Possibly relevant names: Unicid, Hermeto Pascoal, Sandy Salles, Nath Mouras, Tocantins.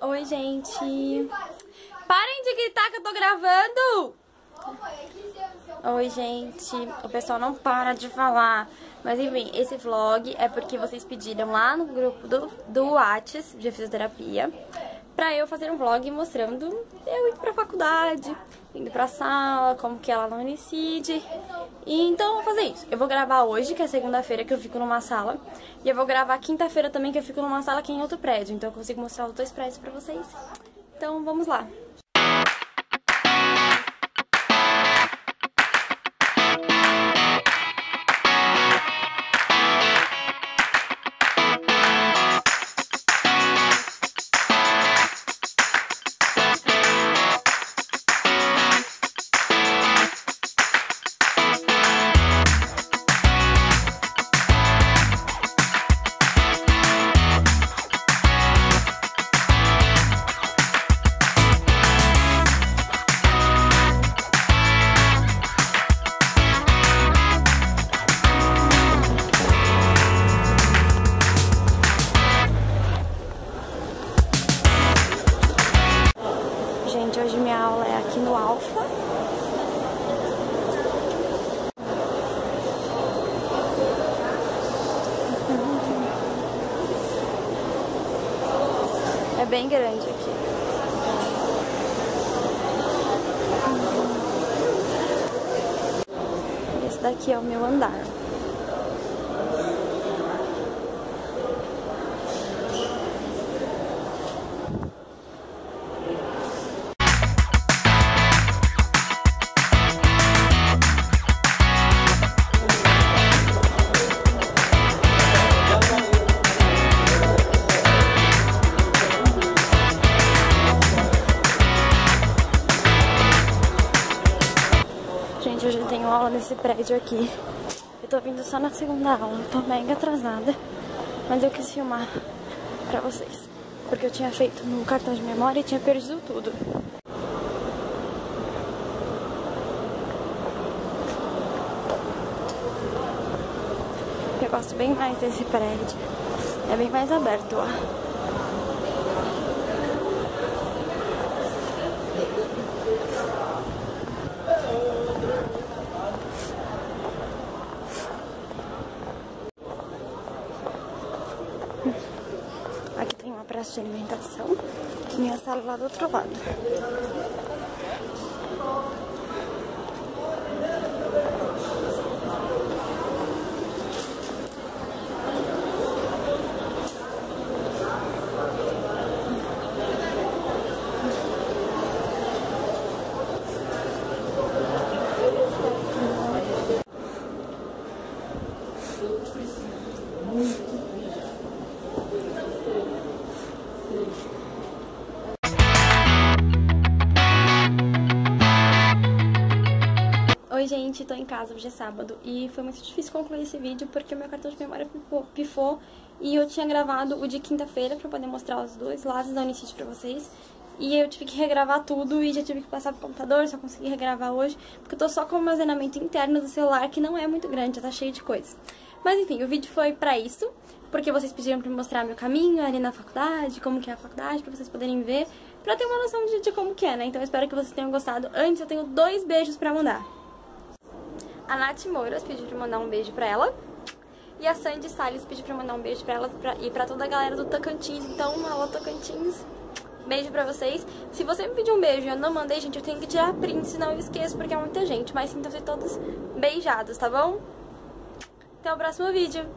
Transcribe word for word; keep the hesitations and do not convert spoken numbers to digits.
Oi, gente. Parem de gritar que eu tô gravando. Oi, gente. O pessoal não para de falar. Mas, enfim, esse vlog é porque vocês pediram lá no grupo do, do Whats, de fisioterapia, pra eu fazer um vlog mostrando eu indo pra faculdade, indo pra sala, como que é lá no Unicid. E então eu vou fazer isso. Eu vou gravar hoje, que é segunda-feira, que eu fico numa sala. E eu vou gravar quinta-feira também, que eu fico numa sala que é em outro prédio. Então eu consigo mostrar os dois prédios pra vocês. Então vamos lá. É bem grande aqui. Esse daqui é o meu andar. Hoje eu tenho aula nesse prédio aqui. Eu tô vindo só na segunda aula. Tô mega atrasada, mas eu quis filmar pra vocês, porque eu tinha feito no cartão de memória e tinha perdido tudo. Eu gosto bem mais desse prédio. É bem mais aberto, ó. De alimentação, minha sala lá do outro lado. Oi, gente, tô em casa, hoje é sábado e foi muito difícil concluir esse vídeo porque o meu cartão de memória pifou, pifou e eu tinha gravado o de quinta-feira pra poder mostrar os dois lados da Unicid pra vocês. E eu tive que regravar tudo e já tive que passar pro computador, só consegui regravar hoje, porque eu tô só com o armazenamento interno do celular, que não é muito grande, já tá cheio de coisa. Mas enfim, o vídeo foi pra isso, porque vocês pediram pra me mostrar meu caminho ali na faculdade, como que é a faculdade, pra vocês poderem ver, pra ter uma noção de, de como que é, né? Então eu espero que vocês tenham gostado. Antes eu tenho dois beijos pra mandar. A Nath Mouras pediu pra mandar um beijo pra ela. E a Sandy Salles pediu pra mandar um beijo pra ela pra, e pra toda a galera do Tocantins. Então, alô Tocantins, beijo pra vocês. Se você me pediu um beijo e eu não mandei, gente, eu tenho que tirar print, senão eu esqueço, porque é muita gente. Mas sintam-se todos beijados, tá bom? Até o próximo vídeo.